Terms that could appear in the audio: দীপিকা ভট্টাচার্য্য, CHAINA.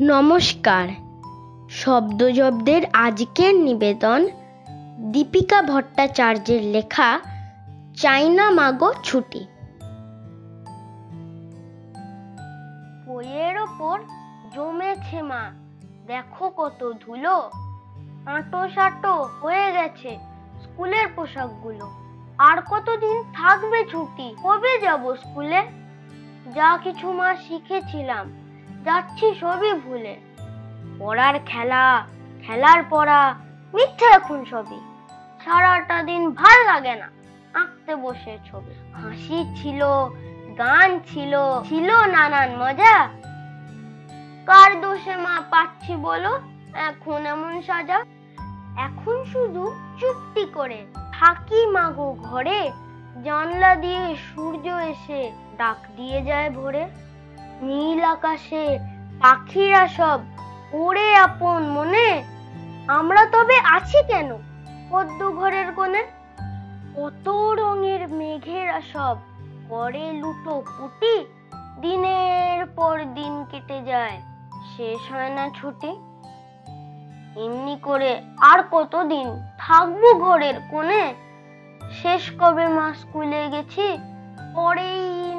नमस्कार शब्द जब्देर आजकेर निवेदन दीपिका भट्टाचार्येर लेखा चाइना मागो छुटी। বইয়ের ওপর জমেছে মা, দেখো কত ধুলো, আঁটো সাঁটো হয়ে গেছে স্কুলের পোশাকগুলো। আর কতদিন থাকবে ছুটি, কবে যাব স্কুলে? যা কিছু মা শিখেছিলাম যাচ্ছি সবই ভুলে। পড়ার খেলা, খেলার পড়া, মিথ্যে এখন সবই। সারাটা দিন ভাল লাগে না, আঁকতে বসে ছবি। হাসি ছিল, গান ছিল, ছিল নানান মজা। কার দোষে মা পাচ্ছি বলো এখন এমন সাজা? এখন শুধু চুপটি করে থাকি মাগো ঘরে, জানলা দিয়ে সূর্য এসে ডাক দিয়ে যায় ভোরে। নীল আকাশে পাখিরা সব ওড়ে আপন মনে, আমরা তবে আছি কেন পদ্ম ঘরের কোণে? কত রঙের মেঘেরা সব করে লুটো পুটি, দিনের পর দিন কেটে যায়, শেষ হয় না ছুটি। এমনি করে আর কতদিন থাকবো ঘরের কোণে? শেষ কবে মা স্কুলে গেছি পরেই